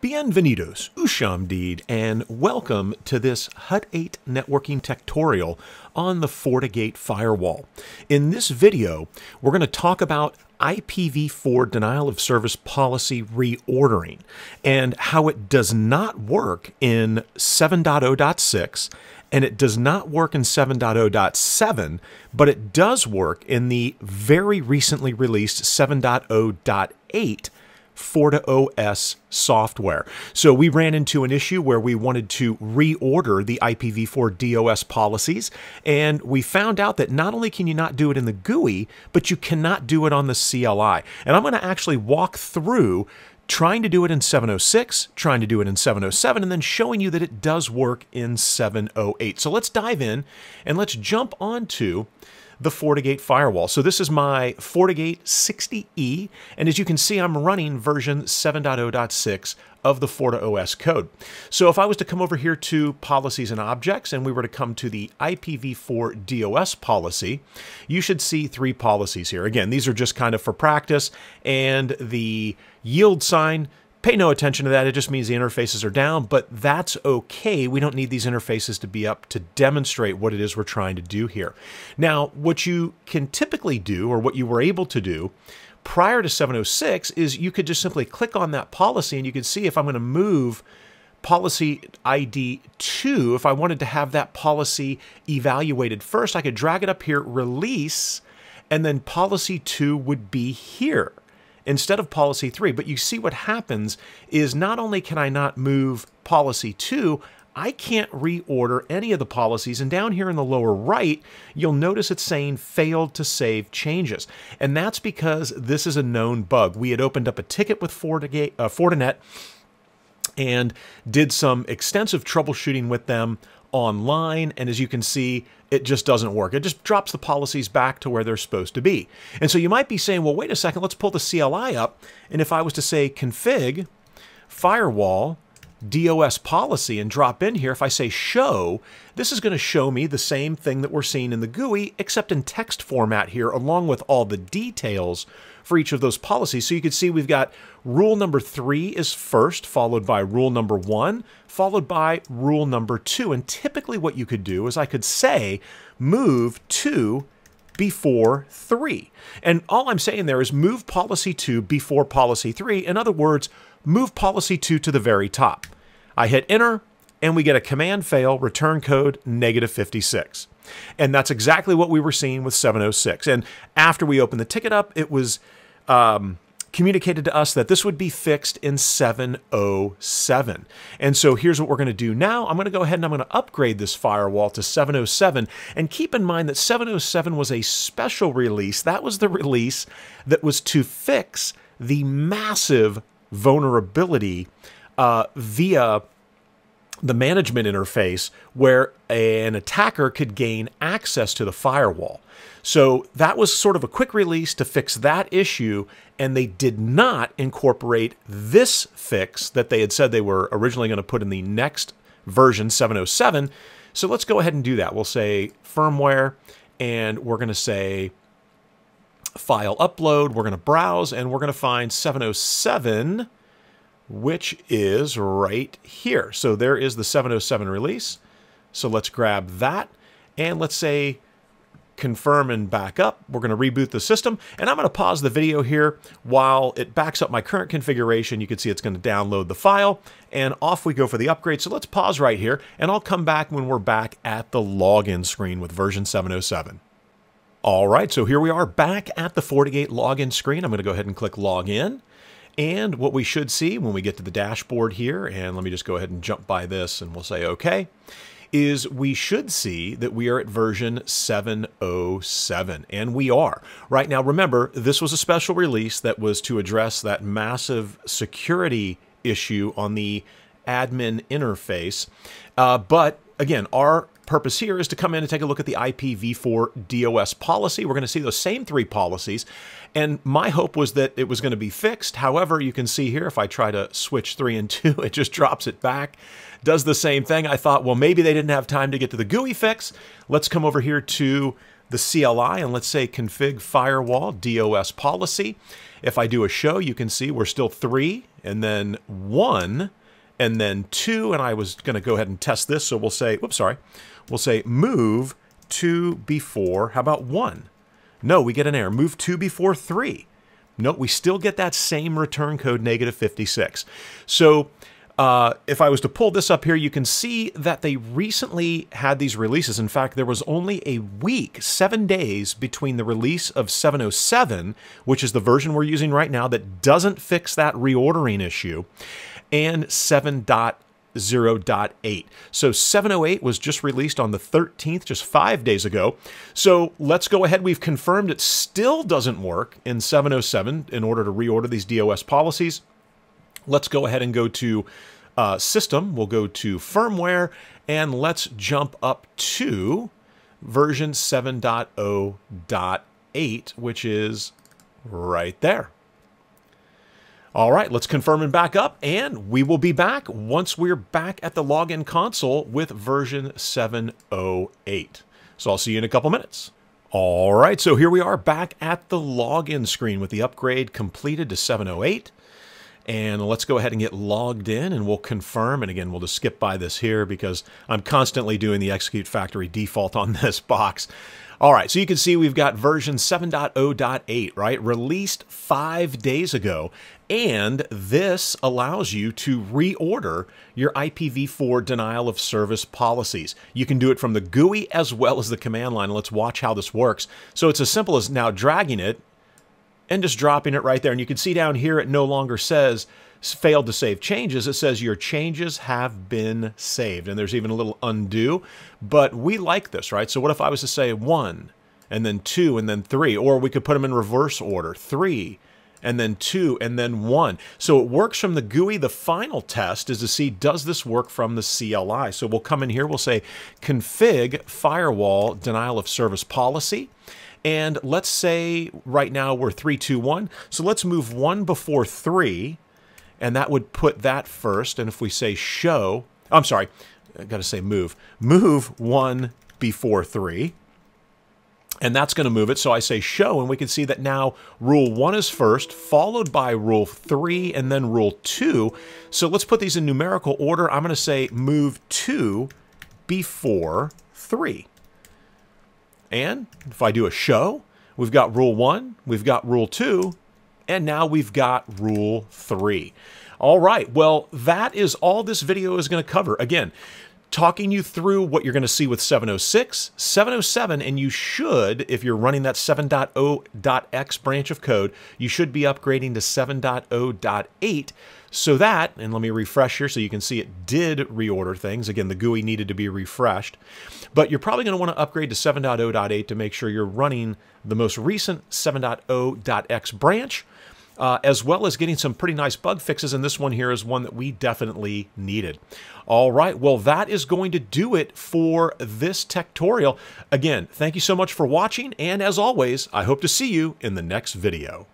Bienvenidos, Ushamdeed, and welcome to this HUT 8 networking tutorial on the FortiGate firewall. In this video, we're going to talk about IPv4 denial of service policy reordering and how it does not work in 7.0.6 and it does not work in 7.0.7, but it does work in the very recently released 7.0.8 FortiOS software. So we ran into an issue where we wanted to reorder the IPv4 DOS policies, and we found out that not only can you not do it in the GUI, but you cannot do it on the CLI. And I'm going to actually walk through trying to do it in 7.06, trying to do it in 7.07, and then showing you that it does work in 7.08. So let's dive in and let's jump onto the FortiGate firewall. So this is my FortiGate 60E, and as you can see, I'm running version 7.0.6 of the FortiOS code. So if I was to come over here to policies and objects, and we were to come to the IPv4 DOS policy, you should see three policies here. Again, these are just kind of for practice, and the yield sign, pay no attention to that. It just means the interfaces are down, but that's okay. We don't need these interfaces to be up to demonstrate what it is we're trying to do here. Now, what you can typically do, or what you were able to do prior to 7.06, is you could just simply click on that policy, and you could see if I'm going to move policy ID 2, if I wanted to have that policy evaluated first, I could drag it up here, release, and then policy 2 would be here instead of policy 3. But you see what happens is not only can I not move policy 2, I can't reorder any of the policies. And down here in the lower right, you'll notice it's saying failed to save changes. And that's because this is a known bug. We had opened up a ticket with Fortinet and did some extensive troubleshooting with them online, and as you can see, it just doesn't work. It just drops the policies back to where they're supposed to be. And so you might be saying, well, wait a second, let's pull the CLI up, and if I was to say config firewall DOS policy and drop in here, if I say show, this is going to show me the same thing that we're seeing in the GUI, except in text format here, along with all the details for each of those policies. So you can see we've got rule number 3 is first, followed by rule number 1, followed by rule number 2. And typically what you could do is I could say move 2 before 3. And all I'm saying there is move policy 2 before policy 3. In other words, move policy 2 to the very top. I hit enter, and we get a command fail, return code, -56. And that's exactly what we were seeing with 7.06. And after we opened the ticket up, it was communicated to us that this would be fixed in 7.07. And so here's what we're going to do now. I'm going to go ahead and I'm going to upgrade this firewall to 7.07. And keep in mind that 7.07 was a special release. That was the release that was to fix the massive vulnerability via the management interface where an attacker could gain access to the firewall. So that was sort of a quick release to fix that issue, and they did not incorporate this fix that they had said they were originally going to put in the next version, 7.07. So let's go ahead and do that. We'll say firmware, and we're going to say file upload, we're going to browse, and we're going to find 7.07, which is right here. So there is the 7.07 release. So let's grab that, and let's say confirm and back up. We're going to reboot the system, and I'm going to pause the video here while it backs up my current configuration. You can see it's going to download the file, and off we go for the upgrade. So let's pause right here, and I'll come back when we're back at the login screen with version 7.07. All right, so here we are back at the FortiGate login screen. I'm going to go ahead and click login. And what we should see when we get to the dashboard here, and let me just go ahead and jump by this and we'll say okay, is we should see that we are at version 7.07, and we are. Right now, remember, this was a special release that was to address that massive security issue on the admin interface. But again, our purpose here is to come in and take a look at the IPv4 DOS policy. We're going to see those same three policies, and my hope was that it was going to be fixed. However, you can see here, if I try to switch 3 and 2, it just drops it back, does the same thing. I thought, well, maybe they didn't have time to get to the GUI fix. Let's come over here to the CLI, and let's say config firewall DOS policy. If I do a show, you can see we're still 3 and then 1, and then 2, and I was going to go ahead and test this, so we'll say, whoops, sorry, we'll say move 2 before, how about 1? No, we get an error, move 2 before 3. No, we still get that same return code, -56. So if I was to pull this up here, you can see that they recently had these releases. In fact, there was only a week, 7 days, between the release of 707, which is the version we're using right now that doesn't fix that reordering issue, and 7.0.8. So 708 was just released on the 13th, just 5 days ago. So let's go ahead. We've confirmed it still doesn't work in 707 in order to reorder these DOS policies. Let's go ahead and go to System. We'll go to Firmware, and let's jump up to version 7.0.8, which is right there. All right, let's confirm and back up, and we will be back once we're back at the login console with version 708. So I'll see you in a couple minutes. All right, so here we are back at the login screen with the upgrade completed to 708. And let's go ahead and get logged in, and we'll confirm. And again, we'll just skip by this here because I'm constantly doing the execute factory default on this box. All right, so you can see we've got version 7.0.8, right? Released 5 days ago, and this allows you to reorder your IPv4 denial of service policies. You can do it from the GUI as well as the command line. Let's watch how this works. So it's as simple as now dragging it and just dropping it right there. And you can see down here, it no longer says failed to save changes. It says your changes have been saved. And there's even a little undo, but we like this, right? So what if I was to say 1 and then 2 and then 3, or we could put them in reverse order, 3 and then 2 and then 1. So it works from the GUI. The final test is to see, does this work from the CLI? So we'll come in here, we'll say config firewall denial of service policy. And let's say right now we're 3, 2, 1. So let's move 1 before 3. And that would put that first. And if we say show, I'm sorry, I got to say move. Move 1 before 3. And that's going to move it. So I say show, and we can see that now rule 1 is first, followed by rule 3, and then rule 2. So let's put these in numerical order. I'm going to say move 2 before 3. And if I do a show, we've got rule 1, we've got rule 2, and now we've got rule 3. All right, well, that is all this video is going to cover. Again, talking you through what you're going to see with 706, 707, and you should, if you're running that 7.0.x branch of code, you should be upgrading to 7.0.8. So that, and let me refresh here so you can see it did reorder things. Again, the GUI needed to be refreshed, but you're probably going to want to upgrade to 7.0.8 to make sure you're running the most recent 7.0.x branch, as well as getting some pretty nice bug fixes. And this one here is one that we definitely needed. All right, well, that is going to do it for this tutorial. Again, thank you so much for watching. And as always, I hope to see you in the next video.